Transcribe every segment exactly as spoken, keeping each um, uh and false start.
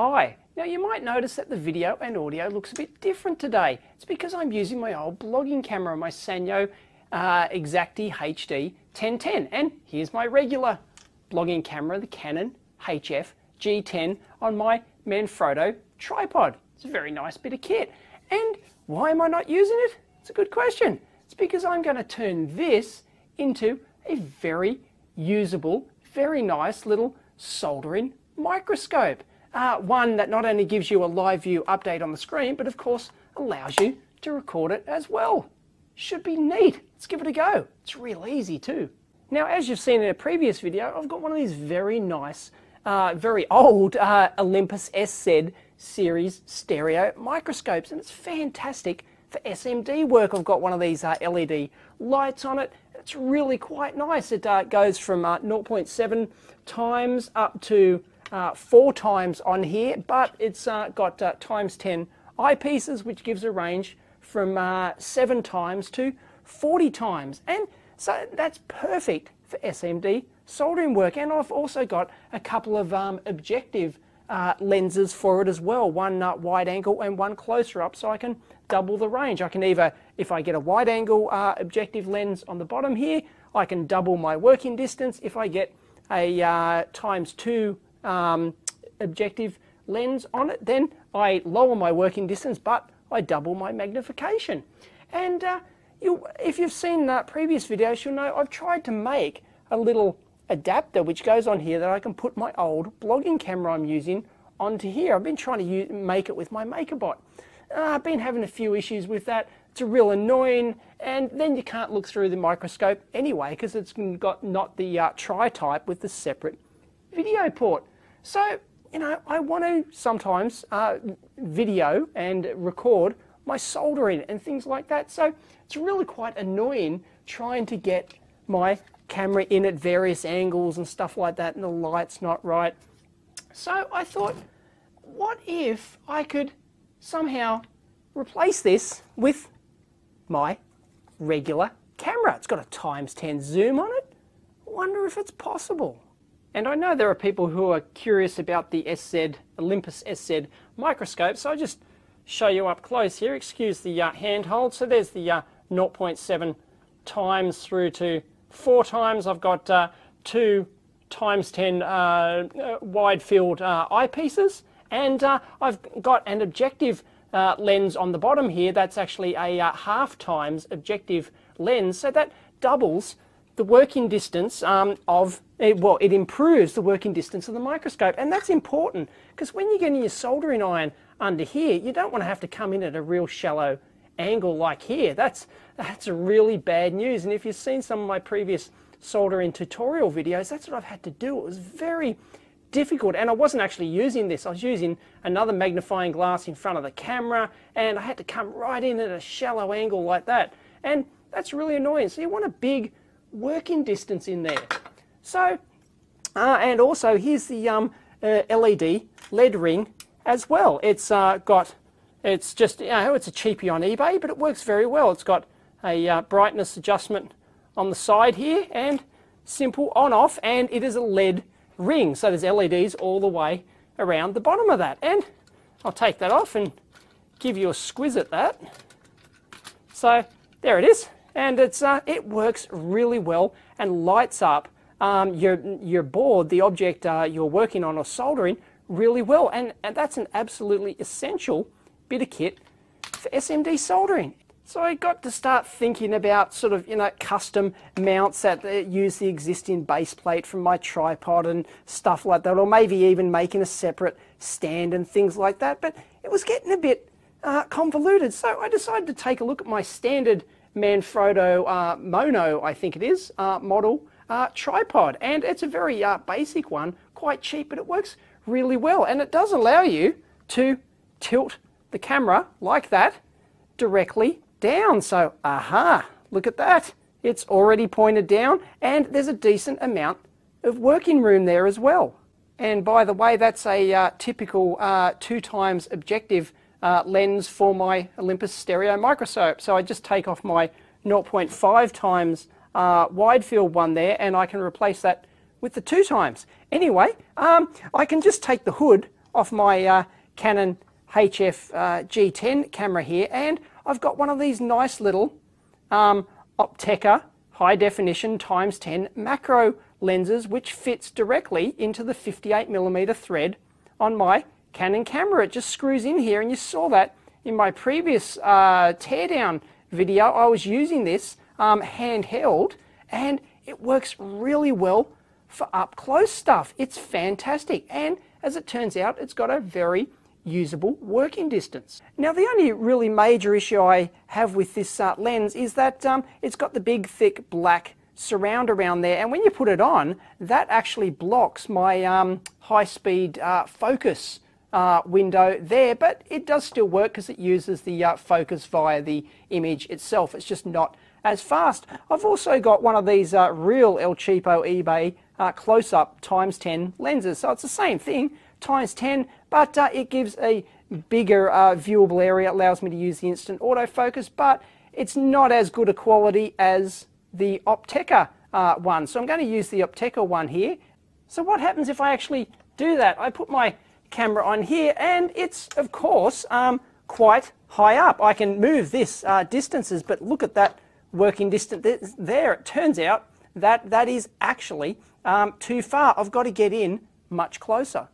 Hi, now you might notice that the video and audio looks a bit different today. It's because I'm using my old blogging camera, my Sanyo uh, Xacti H D ten ten, and here's my regular blogging camera, the Canon H F G ten on my Manfrotto tripod. It's a very nice bit of kit. And why am I not using it? It's a good question. It's because I'm going to turn this into a very usable, very nice little soldering microscope. Uh, one that not only gives you a live view update on the screen, but of course allows you to record it as well. Should be neat. Let's give it a go. It's real easy too. Now, as you've seen in a previous video, I've got one of these very nice, uh, very old uh, Olympus S Z series stereo microscopes, and it's fantastic for S M D work. I've got one of these uh, L E D lights on it. It's really quite nice. It uh, goes from uh, zero point seven times up to Uh, four times on here, but it's uh, got uh, times ten eyepieces, which gives a range from uh, seven times to forty times, and so that's perfect for S M D soldering work. And I've also got a couple of um, objective uh, lenses for it as well, one uh, wide angle and one closer up, so I can double the range. I can either, if I get a wide angle uh, objective lens on the bottom here, I can double my working distance. If I get a uh, times two Um, objective lens on it, then I lower my working distance, but I double my magnification. And uh, you, if you've seen that previous videos, you'll know I've tried to make a little adapter which goes on here that I can put my old blogging camera I'm using onto here. I've been trying to use, make it with my MakerBot. Uh, I've been having a few issues with that. It's a real annoying, and then you can't look through the microscope anyway because it's got not the uh, tri-type with the separate video port. So, you know, I want to sometimes uh, video and record my soldering and things like that. So it's really quite annoying trying to get my camera in at various angles and stuff like that, and the light's not right. So I thought, what if I could somehow replace this with my regular camera? It's got a times ten zoom on it. I wonder if it's possible. And I know there are people who are curious about the S Z, Olympus S Z microscope, so I'll just show you up close here. Excuse the uh, handhold. So there's the uh, zero point seven times through to four times. I've got uh, two times ten uh, uh, wide field uh, eyepieces, and uh, I've got an objective uh, lens on the bottom here. That's actually a uh, half times objective lens, so that doubles the working distance um, of, well, it improves the working distance of the microscope. And that's important because when you're getting your soldering iron under here, you don't want to have to come in at a real shallow angle like here. That's, that's really bad news. And if you've seen some of my previous soldering tutorial videos, that's what I've had to do. It was very difficult, and I wasn't actually using this. I was using another magnifying glass in front of the camera, and I had to come right in at a shallow angle like that. And that's really annoying. So you want a big working distance in there. So uh, and also here's the um, uh, L E D lead ring as well. It's uh, got, it's just, you know, it's a cheapie on eBay, but it works very well. It's got a uh, brightness adjustment on the side here, and simple on off, and it is a lead ring, so there's L E Ds all the way around the bottom of that. And I'll take that off and give you a squiz at that. So there it is. And it's, uh, it works really well and lights up um, your, your board, the object uh, you're working on or soldering, really well. And, and that's an absolutely essential bit of kit for S M D soldering. So I got to start thinking about sort of, you know, custom mounts that uh, use the existing base plate from my tripod and stuff like that, or maybe even making a separate stand and things like that. But it was getting a bit uh, convoluted, so I decided to take a look at my standard Manfrotto uh, Mono, I think it is, uh, model uh, tripod. And it's a very uh, basic one, quite cheap, but it works really well. And it does allow you to tilt the camera like that directly down. So, aha, look at that. It's already pointed down, and there's a decent amount of working room there as well. And by the way, that's a uh, typical uh, two times objective Uh, lens for my Olympus stereo microscope. So I just take off my zero point five times uh, wide field one there, and I can replace that with the two times. Anyway, um, I can just take the hood off my uh, Canon H F G ten uh, camera here, and I've got one of these nice little um, Opteka high definition times ten macro lenses, which fits directly into the fifty-eight millimeter thread on my Canon camera. It just screws in here, and you saw that in my previous uh, teardown video. I was using this um, handheld, and it works really well for up-close stuff. It's fantastic, and as it turns out, it's got a very usable working distance. Now, the only really major issue I have with this uh, lens is that um, it's got the big thick black surround around there, and when you put it on, that actually blocks my um, high-speed uh, focus uh, window there, but it does still work because it uses the uh, focus via the image itself. It's just not as fast. I've also got one of these uh, real El Cheapo eBay uh, close-up times ten lenses, so it's the same thing, times ten, but uh, it gives a bigger uh, viewable area, allows me to use the instant autofocus, but it's not as good a quality as the Opteka uh, one. So I'm going to use the Opteka one here. So what happens if I actually do that? I put my camera on here, and it's, of course, um, quite high up. I can move this uh, distances, but look at that working distance there. It turns out that that is actually um, too far. I've got to get in much closer.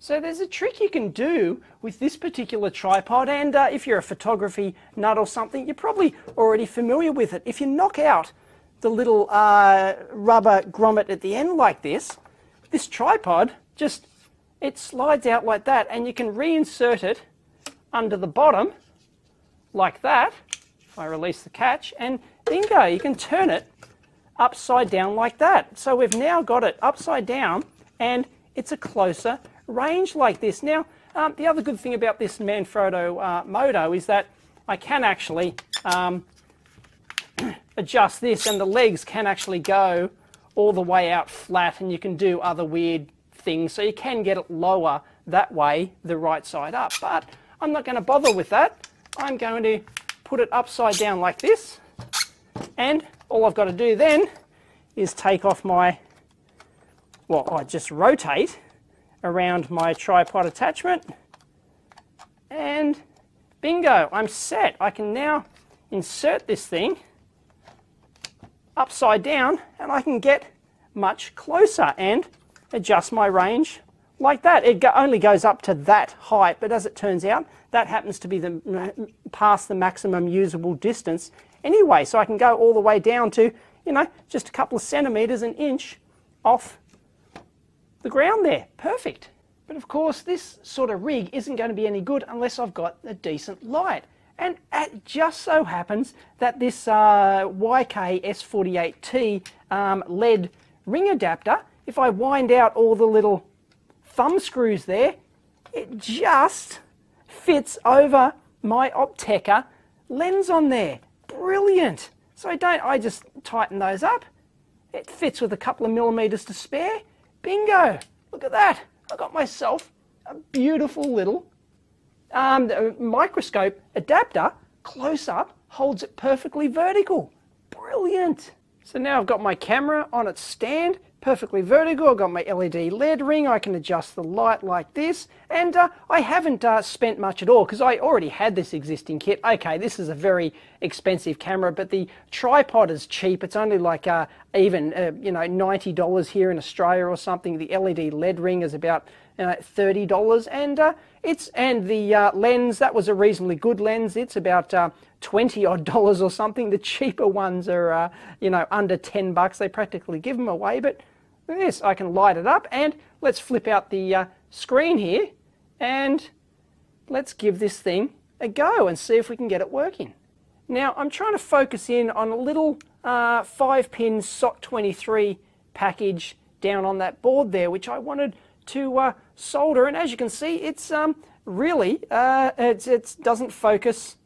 So there's a trick you can do with this particular tripod, and uh, if you're a photography nut or something, you're probably already familiar with it. If you knock out the little uh, rubber grommet at the end like this, this tripod just, it slides out like that, and you can reinsert it under the bottom like that. If I release the catch, and bingo, you can turn it upside down like that. So we've now got it upside down, and it's a closer range like this. Now, um, the other good thing about this Manfrotto uh, Modo is that I can actually um, adjust this, and the legs can actually go all the way out flat, and you can do other weird things, so you can get it lower that way, the right side up. But I'm not going to bother with that. I'm going to put it upside down like this, and all I've got to do then is take off my, well, I just rotate around my tripod attachment, and bingo, I'm set. I can now insert this thing upside down, and I can get much closer and adjust my range like that. It go only goes up to that height, but as it turns out, that happens to be the past the maximum usable distance anyway, so I can go all the way down to, you know, just a couple of centimeters, an inch off the ground there. Perfect. But of course, this sort of rig isn't going to be any good unless I've got a decent light, and it just so happens that this uh, Y K S forty-eight T um, L E D ring adapter, if I wind out all the little thumb screws there, it just fits over my Opteka lens on there. Brilliant. So don't I just tighten those up, it fits with a couple of millimeters to spare. Bingo! Look at that! I got myself a beautiful little um, microscope adapter. Close up, holds it perfectly vertical. Brilliant! So now I've got my camera on its stand, perfectly vertical. I've got my L E D L E D ring. I can adjust the light like this. And uh, I haven't uh, spent much at all because I already had this existing kit. Okay, this is a very expensive camera, but the tripod is cheap. It's only like uh, even uh, you know, ninety dollars here in Australia or something. The L E D L E D ring is about uh, thirty dollars, and uh, it's and the uh, lens, that was a reasonably good lens. It's about uh, twenty odd dollars or something. The cheaper ones are uh, you know, under ten bucks. They practically give them away, but this, I can light it up, and let's flip out the uh, screen here, and let's give this thing a go and see if we can get it working. Now, I'm trying to focus in on a little uh, five pin S O T twenty-three package down on that board there, which I wanted to uh, solder, and as you can see, it's um, really, uh, it it's doesn't focus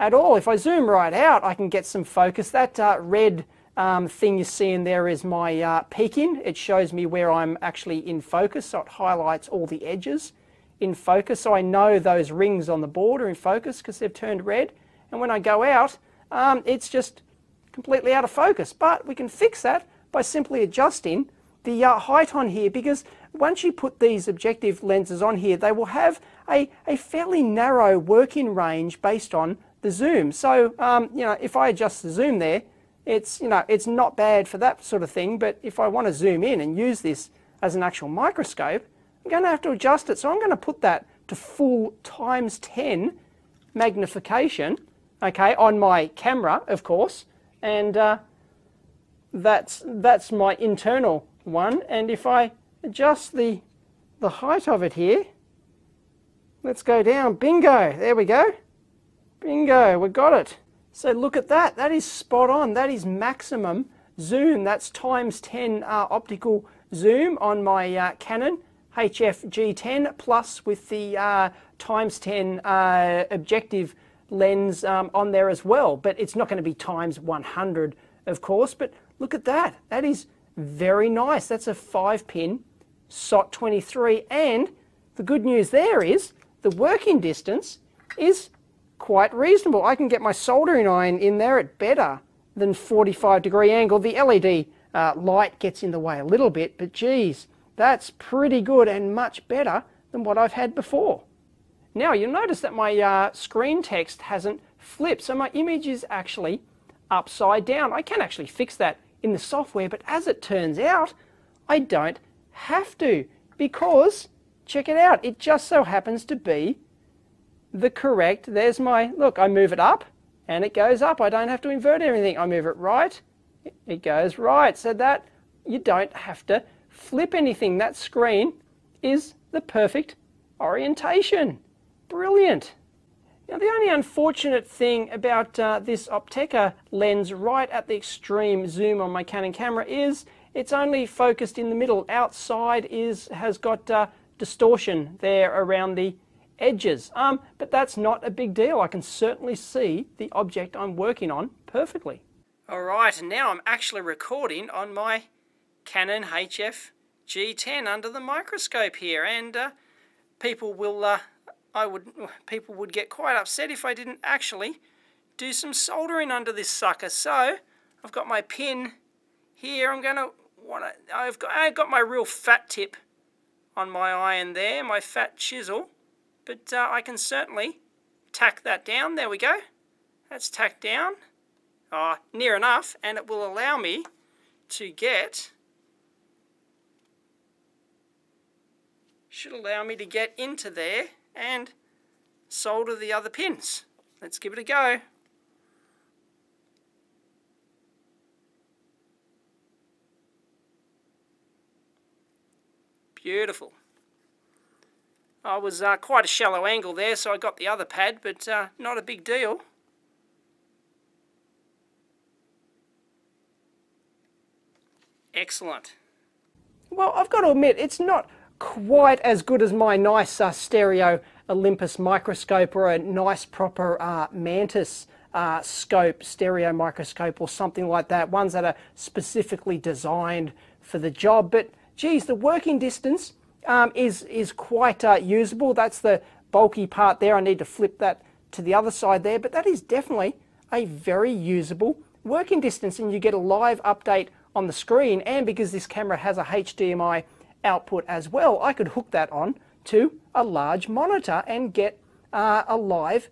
at all. If I zoom right out, I can get some focus. That uh, red Um, thing you see in there is my uh, peek in. It shows me where I'm actually in focus, so it highlights all the edges in focus, so I know those rings on the board are in focus because they've turned red. And when I go out, um, it's just completely out of focus, but we can fix that by simply adjusting the uh, height on here, because once you put these objective lenses on here, they will have a, a fairly narrow working range based on the zoom. So, um, you know, if I adjust the zoom there, it's, you know, it's not bad for that sort of thing, but if I want to zoom in and use this as an actual microscope, I'm going to have to adjust it. So I'm going to put that to full times ten magnification, okay, on my camera, of course, and uh, that's, that's my internal one. And if I adjust the, the height of it here, let's go down, bingo, there we go, bingo, we got it. So look at that, that is spot on, that is maximum zoom, that's times ten uh, optical zoom on my uh, Canon H F G ten plus with the uh, times ten uh, objective lens um, on there as well, but it's not going to be times one hundred of course, but look at that, that is very nice. That's a five pin S O T twenty-three, and the good news there is the working distance is quite reasonable. I can get my soldering iron in there at better than forty-five degree angle. The L E D uh, light gets in the way a little bit, but geez, that's pretty good and much better than what I've had before. Now you'll notice that my uh, screen text hasn't flipped, so my image is actually upside down. I can actually fix that in the software, but as it turns out, I don't have to, because check it out, it just so happens to be the correct, there's my, look, I move it up and it goes up, I don't have to invert anything, I move it right, it goes right, so that you don't have to flip anything, that screen is the perfect orientation, brilliant. Now the only unfortunate thing about uh, this Opteka lens right at the extreme zoom on my Canon camera is it's only focused in the middle. Outside is has got uh, distortion there around the edges, um, but that's not a big deal. I can certainly see the object I'm working on perfectly. Alright, and now I'm actually recording on my Canon H F G ten under the microscope here, and uh, people will... Uh, I would, people would get quite upset if I didn't actually do some soldering under this sucker. So I've got my pin here. I'm gonna want to. I've got. I've got my real fat tip on my iron there, my fat chisel. But uh, I can certainly tack that down. There we go. That's tacked down. Ah, uh, near enough, and it will allow me to get. Should allow me to get into there and solder the other pins. Let's give it a go. Beautiful. I was uh, quite a shallow angle there, so I got the other pad, but uh, not a big deal. Excellent. Well, I've got to admit, it's not quite as good as my nice uh, stereo Olympus microscope, or a nice proper uh, Mantis uh, scope, stereo microscope or something like that, ones that are specifically designed for the job. But geez, the working distance um, is, is quite uh, usable. That's the bulky part there. I need to flip that to the other side there, but that is definitely a very usable working distance, and you get a live update on the screen. And because this camera has a H D M I output as well, I could hook that on to a large monitor and get uh, a live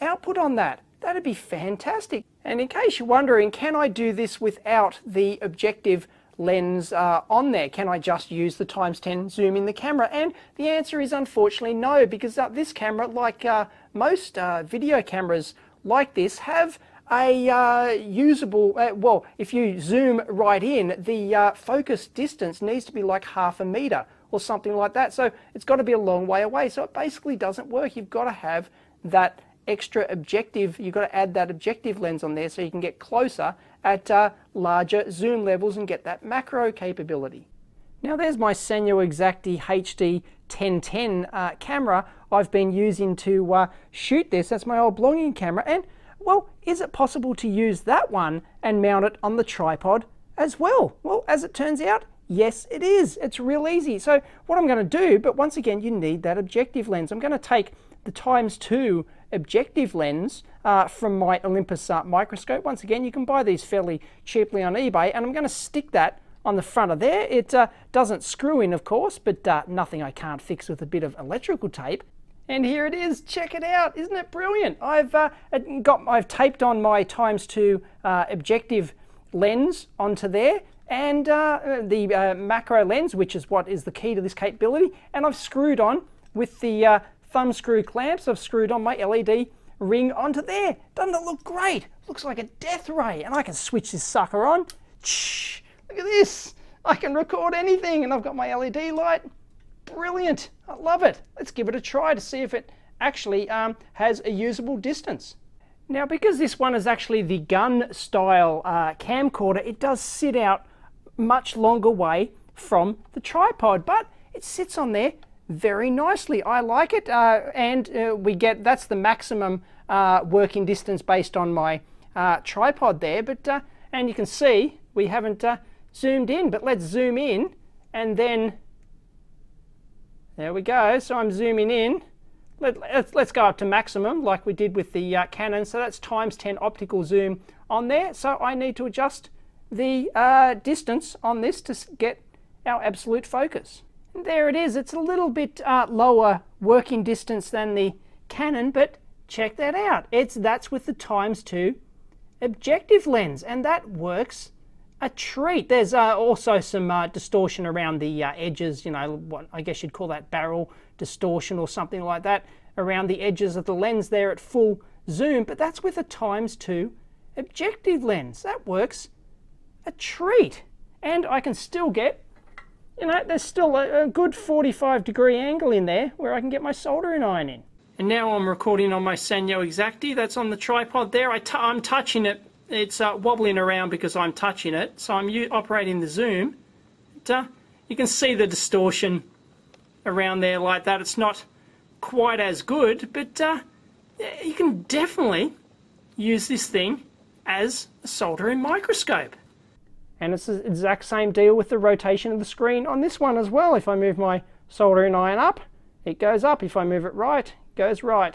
output on that. That'd be fantastic. And in case you're wondering, can I do this without the objective lens uh, on there? Can I just use the times ten zoom in the camera? And the answer is unfortunately no, because uh, this camera, like uh, most uh, video cameras like this, have a uh, usable, uh, well, if you zoom right in, the uh, focus distance needs to be like half a metre or something like that, so it's got to be a long way away, so it basically doesn't work. You've got to have that extra objective, you've got to add that objective lens on there so you can get closer at uh, larger zoom levels and get that macro capability. Now there's my Sanyo Xacti H D ten ten uh, camera I've been using to uh, shoot this. That's my old blogging camera, and well, is it possible to use that one and mount it on the tripod as well? Well, as it turns out, yes it is. It's real easy. So what I'm going to do, but once again you need that objective lens. I'm going to take the times two objective lens uh, from my Olympus uh, microscope. Once again, you can buy these fairly cheaply on eBay, and I'm going to stick that on the front of there. It uh, doesn't screw in, of course, but uh, nothing I can't fix with a bit of electrical tape. And here it is. Check it out. Isn't it brilliant? I've uh, got I've taped on my times two uh, objective lens onto there, and uh, the uh, macro lens, which is what is the key to this capability. And I've screwed on with the uh, thumb screw clamps. I've screwed on my L E D ring onto there. Doesn't it look great? Looks like a death ray. And I can switch this sucker on. Shh, look at this. I can record anything, and I've got my L E D light. Brilliant. I love it. Let's give it a try to see if it actually um, has a usable distance. Now, because this one is actually the gun style uh, camcorder, it does sit out much longer way from the tripod, but it sits on there very nicely. I like it, uh, and uh, we get that's the maximum uh, working distance based on my uh, tripod there. But uh, and you can see we haven't uh, zoomed in, but let's zoom in, and then there we go. So I'm zooming in. Let, let's, let's go up to maximum like we did with the uh, Canon. So that's times ten optical zoom on there. So I need to adjust the uh, distance on this to get our absolute focus. And there it is. It's a little bit uh, lower working distance than the Canon, but check that out. It's that's with the times two objective lens, and that works a treat. There's uh, also some uh, distortion around the uh, edges, you know, what I guess you'd call that barrel distortion or something like that around the edges of the lens there at full zoom, but that's with a times two objective lens. That works a treat, and I can still get, you know, there's still a, a good forty-five degree angle in there where I can get my soldering iron in. And now I'm recording on my Sanyo Xacti that's on the tripod there. I t I'm touching it. It's uh, wobbling around because I'm touching it, so I'm u operating the zoom. But, uh, you can see the distortion around there like that. It's not quite as good, but uh, you can definitely use this thing as a soldering microscope. And it's the exact same deal with the rotation of the screen on this one as well. If I move my soldering iron up, it goes up. If I move it right, it goes right.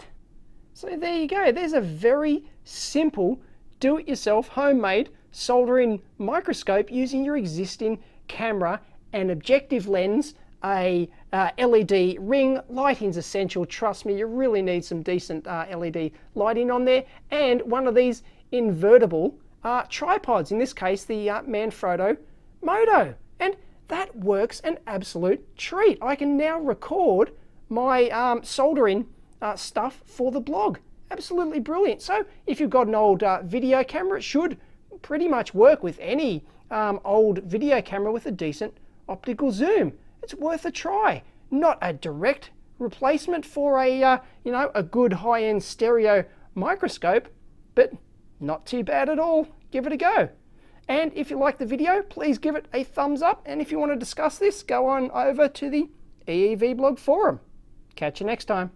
So there you go. There's a very simple do-it-yourself homemade soldering microscope using your existing camera, an objective lens, a uh, L E D ring. Lighting's essential, trust me, you really need some decent uh, L E D lighting on there, and one of these invertible uh, tripods, in this case the uh, Manfrotto Modo, and that works an absolute treat. I can now record my um, soldering uh, stuff for the blog. Absolutely brilliant. So if you've got an old uh, video camera, it should pretty much work with any um, old video camera with a decent optical zoom. It's worth a try. Not a direct replacement for a uh, you know, a good high-end stereo microscope, but not too bad at all. Give it a go. And if you like the video, please give it a thumbs up. And if you want to discuss this, go on over to the E E V blog forum. Catch you next time.